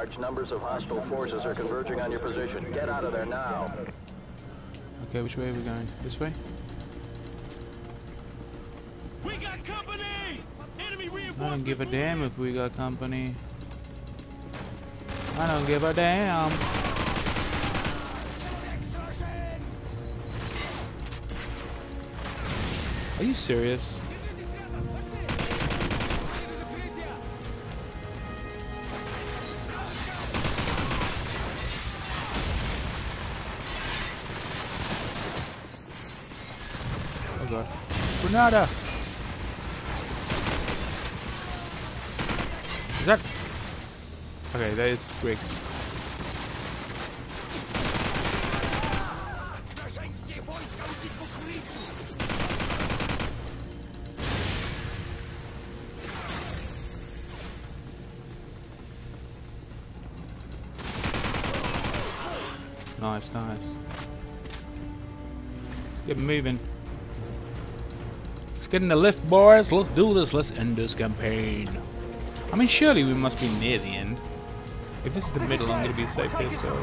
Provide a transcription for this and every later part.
Large numbers of hostile forces are converging on your position. Get out of there now. Okay, which way are we going? This way? We got company! Enemy reinforcements. I don't give a damn if we got company. I don't give a damn. Are you serious? Grenada! Is that... Okay, that is Griggs. Nice, nice. Let's get moving. Let's get in the lift, boys. Let's do this. Let's end this campaign. I mean, surely we must be near the end. If it's the middle, I'm gonna be so pissed off.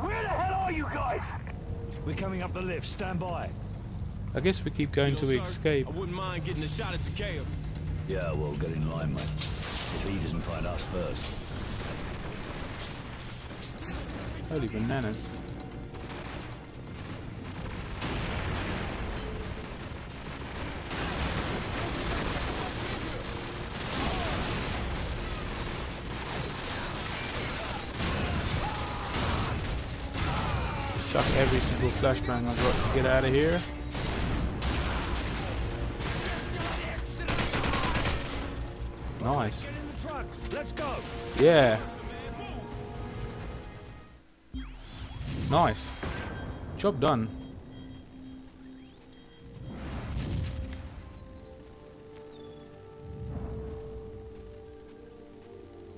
Where the hell are you guys? We're coming up the lift. Stand by. I guess we keep going till we escape. I wouldn't mind getting a shot at Zakharov. Yeah, well, get in line, mate. If he doesn't find us first. Holy bananas. Every single flashbang I've got to get out of here. Nice. Let's go. Yeah. Nice. Job done.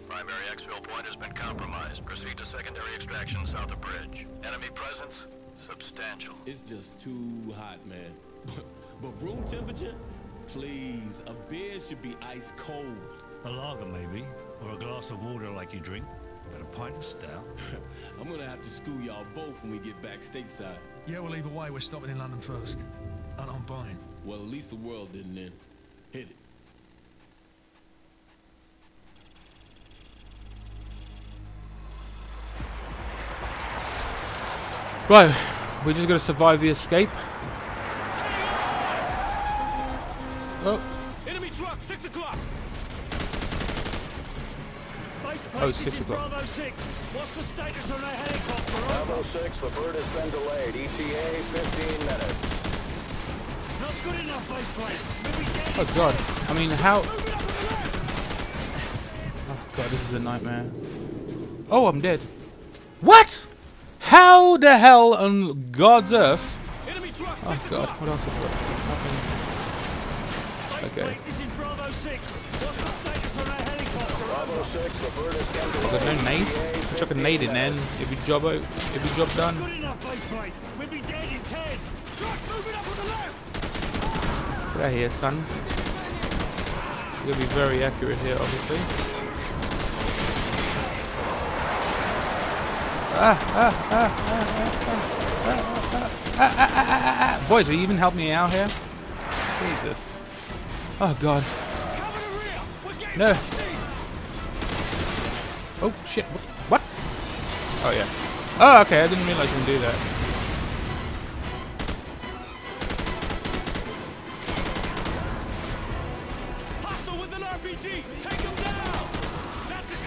Primary exfil point has been compromised. Proceed to secondary extraction south of bridge. Enemy presence substantial. It's just too hot, man. But room temperature? Please, a beer should be ice cold. A lager maybe, or a glass of water like you drink, but a pint of stout. I'm gonna have to school y'all both when we get back stateside. Yeah, well, either way, we're stopping in London first. And I'm buying. Well, at least the world didn't end. Hit it. Right, we just gotta survive the escape. Oh. Enemy truck, 6 o'clock. Oh, 6 o'clock. Bravo 6. What's the status on our helicopter? Bravo 6, the bird has been delayed. ETA 15 minutes. Not good enough, baseplate. Oh god. I mean, how? Oh god, this is a nightmare. Oh, I'm dead. What? How the hell on God's earth? Oh God, what else have I got? Nothing. Okay. I've got no nade. I chuck a nade in then. Every job done. Get out here, son. You're gonna be very accurate here, obviously. Boys, will you even help me out here? Jesus. Oh god. No. Oh shit. What? Oh yeah. Oh okay, I didn't realize I can do that. Hostile with an RPG. Take him down. That's a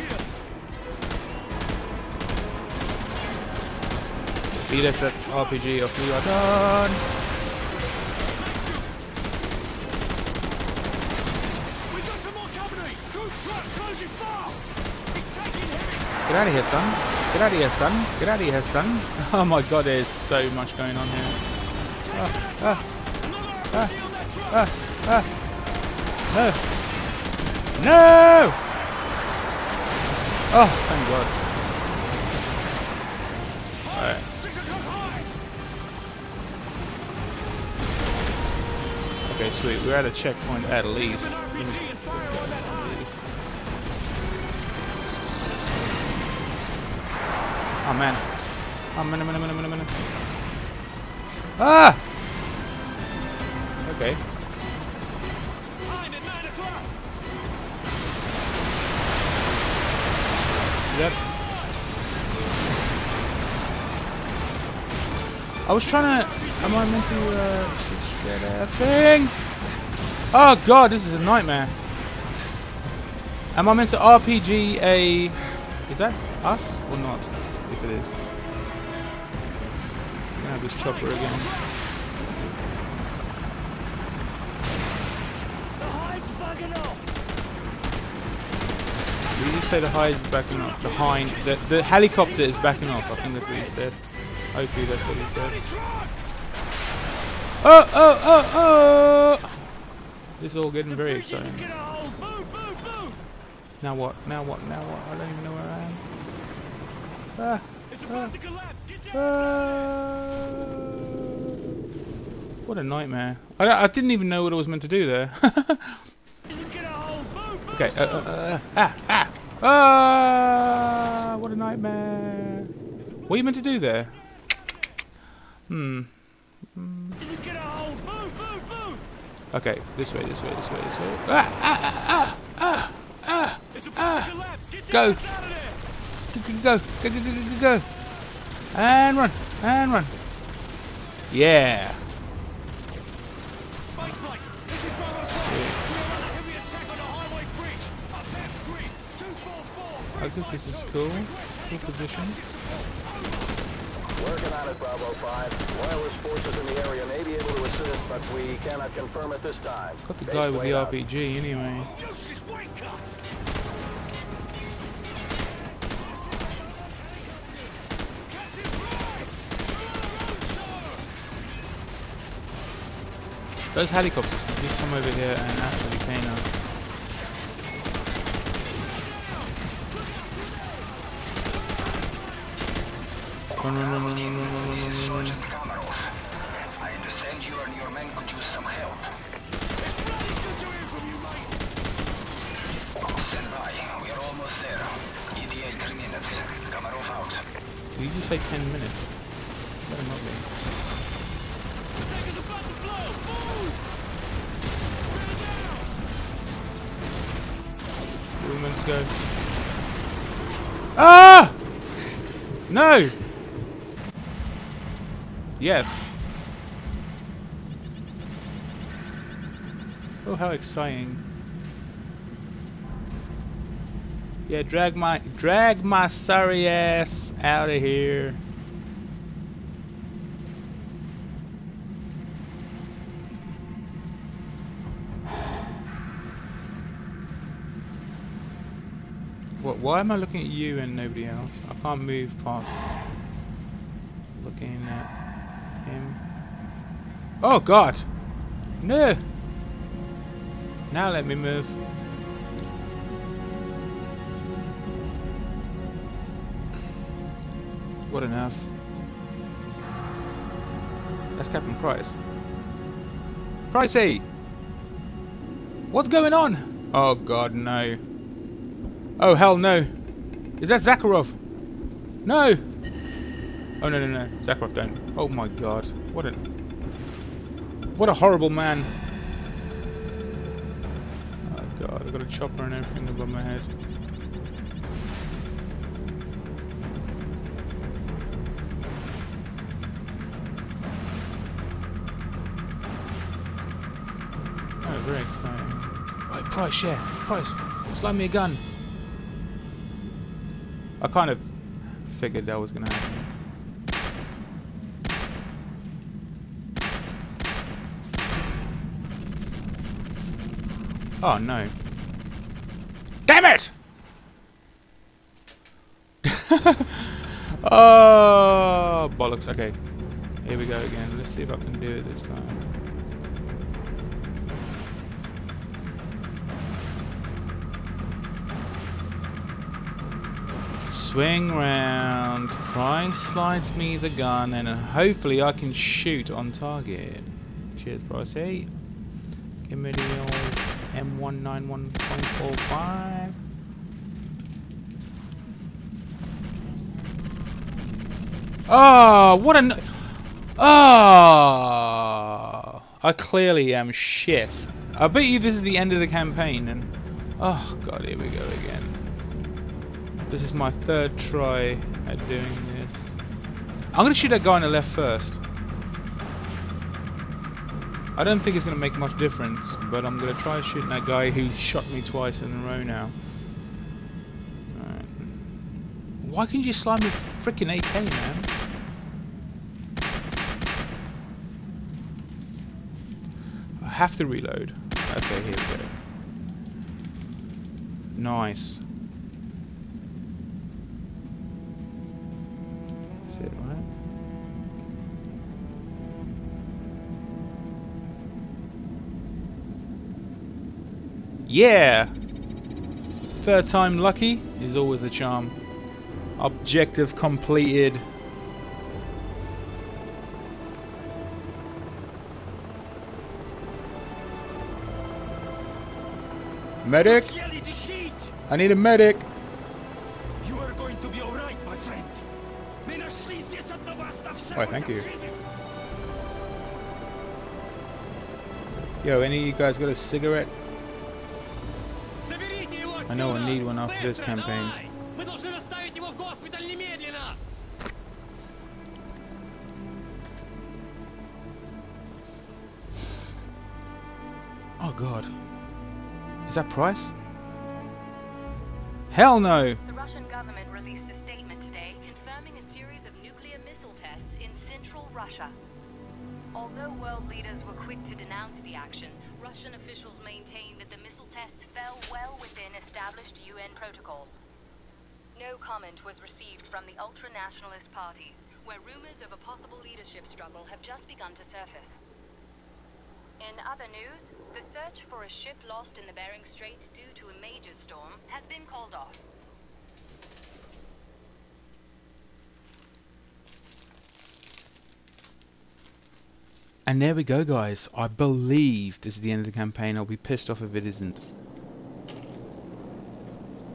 kill. Beat us at RPG off, we are done. Get out of here, son. Get out of here, son. Get out of here, son. Oh my god, there's so much going on here. No. No! Oh, thank god. Okay, sweet. We're at a checkpoint at least. Oh man. Oh man, man, man, man, man, man. Ah! Okay. I'm at 9 o'clock. Yep. I was trying to... Am I meant to... get that thing? Oh god, this is a nightmare. Am I meant to RPG a... Is that us or not? If it is. I'm gonna have this chopper again. The hide's backing off. Did you just say the hide's backing off? The hind, the helicopter is backing off, I think that's what you said. Hopefully that's what you said. Oh, oh, oh, oh! This is all getting very exciting. Now what? Now what? Now what? I don't even know where I am. Ah, it's about to collapse. Get what a nightmare! I didn't even know what I was meant to do there. Okay. What a nightmare! What are you meant to do there? Hmm. Okay. This way. This way. This way. This way. Ah! Ah! Ah! Ah! Ah! Ah! Go. Go, go, go, go, go, go, and run, and run. Yeah. I guess this is cool. Cool position. Working on it, Bravo 5. Loyalist forces in the area may be able to assist, but we cannot confirm at this time. Got the guy with the RPG anyway. Those helicopters can just come over here and actually pain us. Run, run, run, run, run, run, run. This is Sergeant Kamarov. I understand you and your men could use some help. Stand by. We are almost there. ETA 3 minutes. Kamarov out. Did you just say 10 minutes? Better not be. Let's go. Ah! No! Yes. Oh, how exciting. Yeah, drag my sorry ass out of here. Why am I looking at you and nobody else? I can't move past looking at him. Oh god! No! Now let me move. What an earth. That's Captain Price. Pricey! What's going on? Oh god, no. Oh hell no! Is that Zakharov? No! Oh no no no! Zakharov don't! Oh my god! What a horrible man! Oh god! I've got a chopper and everything above my head. Oh, very exciting! Right, Price, yeah, Price, slide me a gun. I kind of figured that was gonna happen. Oh no. Damn it! Oh, bollocks. Okay. Here we go again. Let's see if I can do it this time. Swing round, Price slides me the gun, and hopefully I can shoot on target. Cheers, Pricey. Give me the old M1911.45. Oh, what a... Oh, I clearly am shit. I bet you this is the end of the campaign and... Oh god, here we go again. This is my third try at doing this. I'm gonna shoot that guy on the left first. I don't think it's gonna make much difference, but I'm gonna try shooting that guy who's shot me twice in a row now. Alright. Why can't you slide me freaking AK, man? I have to reload. Okay, here we go. Nice. That's it, right? Yeah! Third time lucky is always a charm. Objective completed. Medic? I need a medic. You are going to be alright, my friend. Why, thank you. Yo, any of you guys got a cigarette? I know I need one after this campaign. Oh god. Is that Price? Hell no! The Russian government released a statement today confirming a series of nuclear missile tests in central Russia. Although world leaders were quick to denounce the action, Russian officials maintained that the missile tests fell well within established UN protocols. No comment was received from the ultra-nationalist parties, where rumors of a possible leadership struggle have just begun to surface. In other news, the search for a ship lost in the Bering Straits due to a major storm has been called off. And there we go, guys. I believe this is the end of the campaign. I'll be pissed off if it isn't.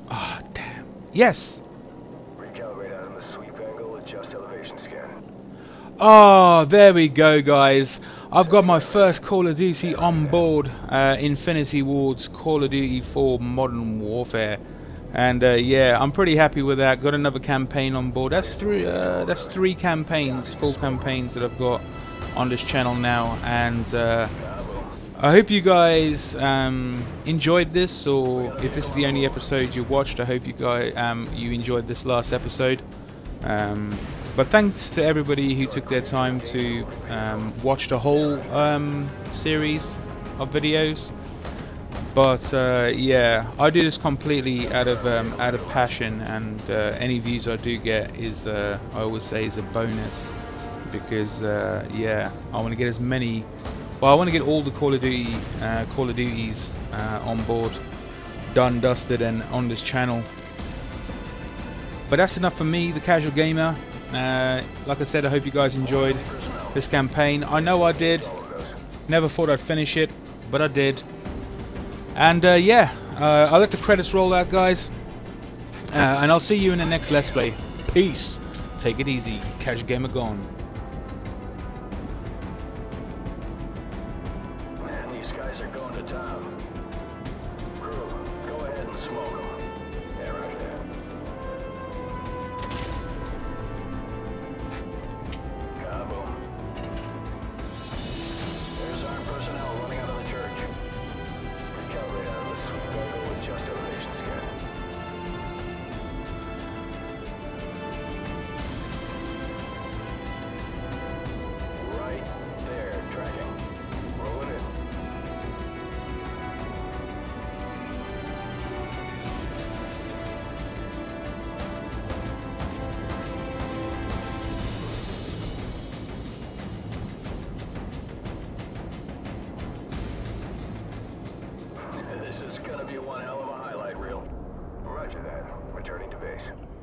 Ah, oh, damn. Yes! Recalibrate out on the sweep angle, adjust elevation scan. Oh, there we go, guys. I've got my first Call of Duty on board, Infinity Ward's Call of Duty 4 Modern Warfare, and yeah, I'm pretty happy with that. Got another campaign on board. That's three campaigns, full campaigns that I've got on this channel now, and I hope you guys enjoyed this, or if this is the only episode you watched, I hope you guys you enjoyed this last episode. But thanks to everybody who took their time to watch the whole series of videos. But yeah, I do this completely out of passion, and any views I do get is I always say is a bonus, because yeah, I want to get as many. Well, I want to get all the Call of Duty Call of Duties on board, done, dusted, and on this channel. But that's enough for me, the Casual Gamer. Like I said, I hope you guys enjoyed this campaign. I know I did. Never thought I'd finish it, but I did. And yeah, I'll let the credits roll out, guys. And I'll see you in the next Let's Play. Peace. Take it easy. Casual Gamer gone. Man, these guys are going to town. Crew, go ahead and smoke them. Yeah, right there. This is gonna be one hell of a highlight reel. Roger that. Returning to base.